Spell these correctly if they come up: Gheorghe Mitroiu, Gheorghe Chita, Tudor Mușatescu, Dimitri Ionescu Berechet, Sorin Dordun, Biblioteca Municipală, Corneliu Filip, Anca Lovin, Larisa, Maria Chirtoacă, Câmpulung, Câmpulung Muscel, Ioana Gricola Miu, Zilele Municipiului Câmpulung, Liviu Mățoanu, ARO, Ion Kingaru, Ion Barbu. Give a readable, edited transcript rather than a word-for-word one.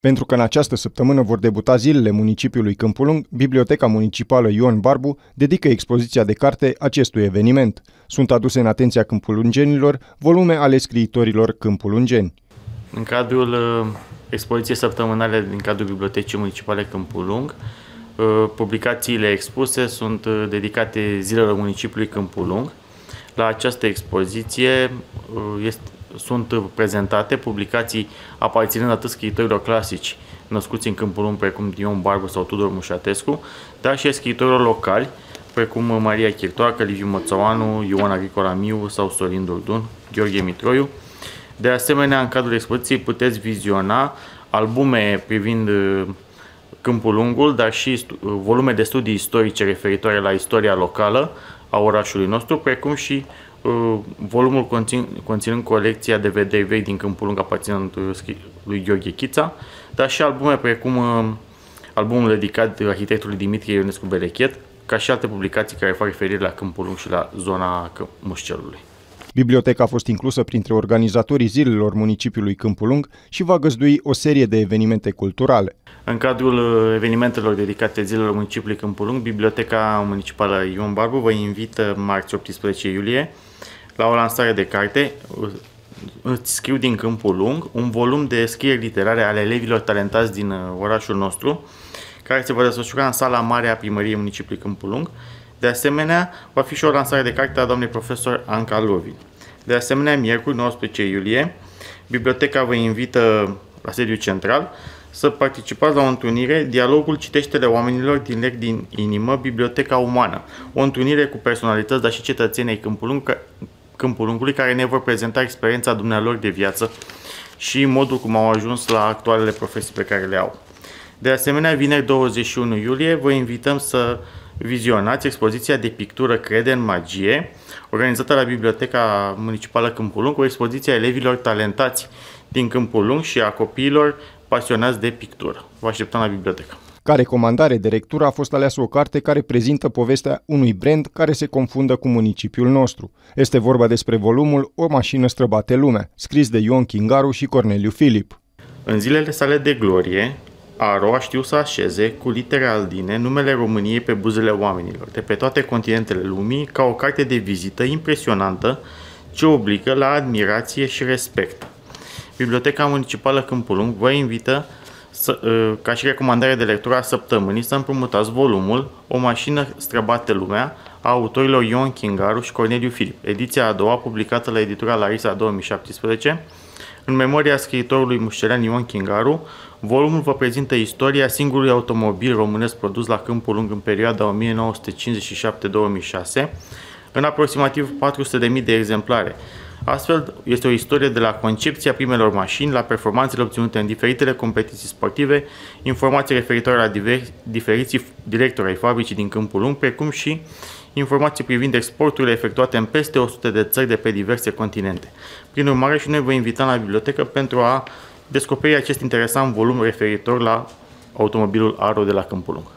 Pentru că în această săptămână vor debuta Zilele Municipiului Câmpulung, Biblioteca Municipală Ion Barbu dedică expoziția de carte acestui eveniment. Sunt aduse în atenția câmpulungenilor volume ale scriitorilor câmpulungeni. În cadrul expoziției săptămânale din cadrul Bibliotecii Municipale Câmpulung, publicațiile expuse sunt dedicate Zilelor Municipiului Câmpulung. La această expoziție sunt prezentate publicații aparținând atât scriitorilor clasici născuți în Câmpulung, precum Ion Barbu sau Tudor Mușatescu, dar și scriitorilor locali, precum Maria Chirtoacă, Liviu Mățoanu, Ioana Gricola Miu sau Sorin Dordun, Gheorghe Mitroiu. De asemenea, în cadrul expoziției puteți viziona albume privind Câmpulungul, dar și volume de studii istorice referitoare la istoria locală a orașului nostru, precum și volumul conținând colecția de vederi vechi din Câmpulung aparținând lui Gheorghe Chita, dar și albume precum albumul dedicat arhitectului Dimitri Ionescu Berechet, ca și alte publicații care fac referire la Câmpulung și la zona Mușcelului. Biblioteca a fost inclusă printre organizatorii Zilelor Municipiului Câmpulung și va găzdui o serie de evenimente culturale. În cadrul evenimentelor dedicate Zilelor Municipiului Câmpulung, Biblioteca Municipală Ion Barbu vă invită marți 18 iulie la o lansare de carte Îți scriu din Câmpulung, un volum de scrieri literare ale elevilor talentați din orașul nostru, care se va desfășura în sala mare a Primăriei Municipiului Câmpulung. De asemenea, va fi și o lansare de carte a doamnei profesor Anca Lovin. De asemenea, miercuri 19 iulie, biblioteca vă invită la sediul central să participați la o întâlnire Dialogul Citește-le oamenilor direct din inimă, Biblioteca Umană. O întâlnire cu personalități, dar și cetățenii Câmpulungului care ne vor prezenta experiența dumnealor de viață și modul cum au ajuns la actualele profesii pe care le au. De asemenea, vineri 21 iulie vă invităm să vizionați expoziția de pictură Crede în magie, organizată la Biblioteca Municipală Câmpulung, cu expoziția elevilor talentați din Câmpulung și a copiilor pasionați de pictură. Vă așteptăm la bibliotecă. Ca recomandare de lectură a fost aleasă o carte care prezintă povestea unui brand care se confundă cu municipiul nostru. Este vorba despre volumul O mașină străbate lumea, scris de Ion Kingaru și Corneliu Filip. În zilele sale de glorie, ARO a știut să așeze cu litere aldine numele României pe buzele oamenilor, de pe toate continentele lumii, ca o carte de vizită impresionantă ce obligă la admirație și respect. Biblioteca Municipală Câmpulung vă invită, ca și recomandare de lectură a săptămânii, să împrumutați volumul O mașină străbate lumea a autorilor Ion Kingaru și Corneliu Filip, ediția a doua publicată la editura Larisa 2017, în memoria scriitorului mușcelean Ion Kingaru. Volumul vă prezintă istoria singurului automobil românesc produs la Câmpulung în perioada 1957-2006, în aproximativ 400.000 de exemplare. Astfel, este o istorie de la concepția primelor mașini, la performanțele obținute în diferitele competiții sportive, informații referitoare la diferiți directori ai fabricii din Câmpulung, precum și informații privind exporturile efectuate în peste 100 de țări de pe diverse continente. Prin urmare, și noi vă invităm la bibliotecă pentru a descoperi acest interesant volum referitor la automobilul ARO de la Câmpulung.